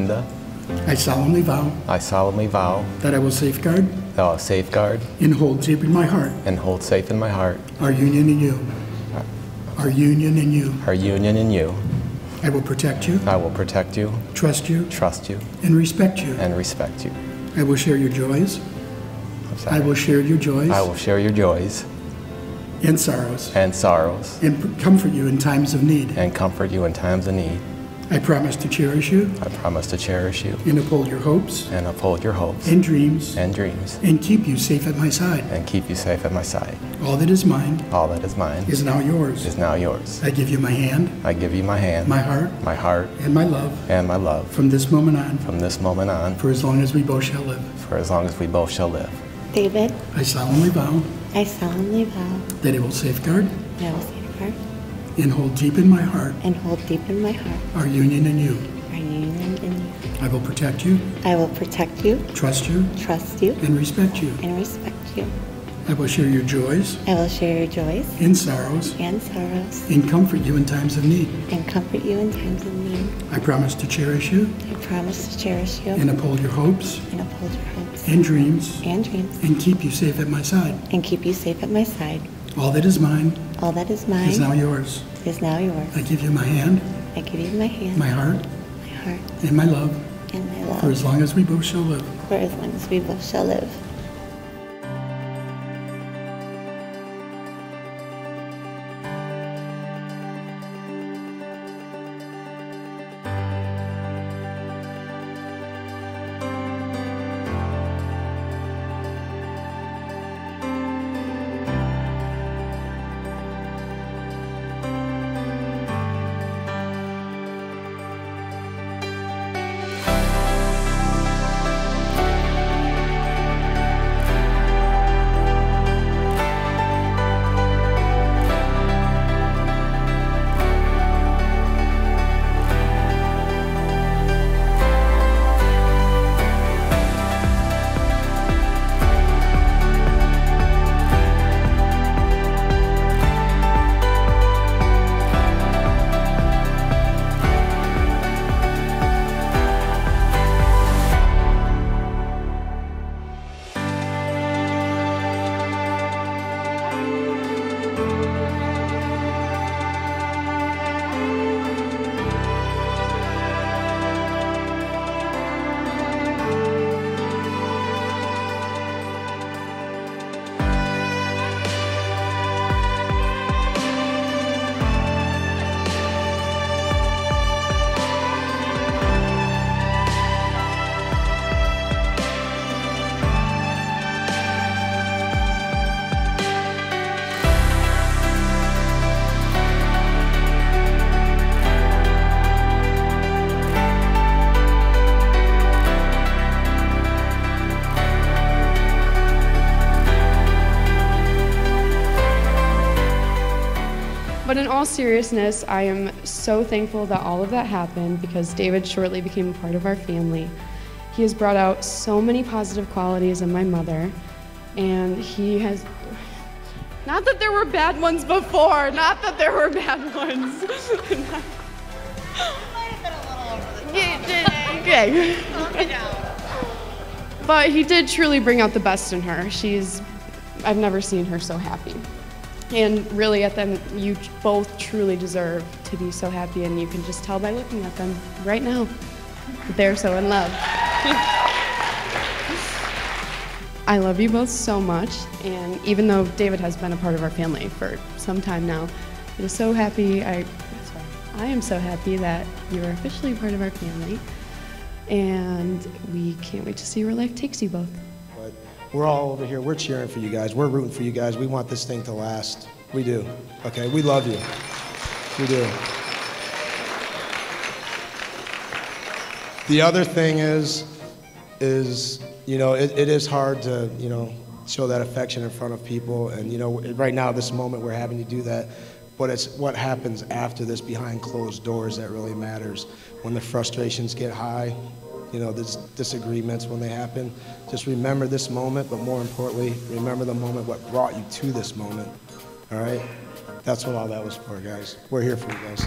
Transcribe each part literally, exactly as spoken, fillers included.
Melinda. I solemnly vow. I solemnly vow. That I will safeguard. That I will safeguard. And hold deep in my heart. And hold safe in my heart. Our union in you. Our union in you. Our union in you. I will protect you. I will protect you. Trust you. Trust you. And respect you. And respect you. I will share your joys. I will share your joys. I will share your joys. And sorrows. And sorrows. And comfort you in times of need. And comfort you in times of need. I promise to cherish you. I promise to cherish you. And uphold your hopes. And uphold your hopes. And dreams. And dreams. And keep you safe at my side. And keep you safe at my side. All that is mine. All that is mine. Is now yours. Is now yours. I give you my hand. I give you my hand. My heart. My heart. And my love. And my love. From this moment on. From this moment on. For as long as we both shall live. For as long as we both shall live. David. I solemnly vow. I solemnly vow. That I will safeguard. That I will safeguard. And hold deep in my heart. And hold deep in my heart. Our union in you. Our union in you. I will protect you. I will protect you. Trust you. Trust you. And respect you. And respect you. I will share your joys. I will share your joys. And sorrows. And sorrows. And comfort you in times of need. And comfort you in times of need. I promise to cherish you. I promise to cherish you. And uphold your hopes. And uphold your hopes. And dreams. And dreams. And keep you safe at my side. And keep you safe at my side. All that is mine. All that is mine. Is now yours. Is now yours. I give you my hand. I give you my hand. My heart. My heart. And my love. And my love. For as long as we both shall live. For as long as we both shall live. But in all seriousness, I am so thankful that all of that happened because David shortly became a part of our family. He has brought out so many positive qualities in my mother, and he has, not that there were bad ones before, not that there were bad ones. Okay. But he did truly bring out the best in her. She's, I've never seen her so happy. And really at them, you both truly deserve to be so happy, and you can just tell by looking at them right now that they're so in love. I love you both so much, and even though David has been a part of our family for some time now, it is so happy, I, sorry, I am so happy that you are officially part of our family, and we can't wait to see where life takes you both. We're all over here, we're cheering for you guys, we're rooting for you guys, we want this thing to last. We do, okay, we love you, we do. The other thing is, is, you know, it, it is hard to, you know, show that affection in front of people, and you know, right now, this moment, we're having to do that, but it's what happens after this behind closed doors that really matters. When the frustrations get high, you know, these disagreements, when they happen, just remember this moment, but more importantly, remember the moment, what brought you to this moment, all right? That's what all that was for, guys. We're here for you guys.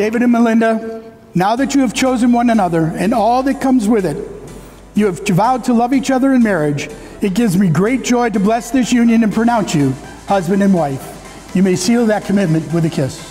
David and Melinda, now that you have chosen one another and all that comes with it, you have vowed to love each other in marriage. It gives me great joy to bless this union and pronounce you husband and wife. You may seal that commitment with a kiss.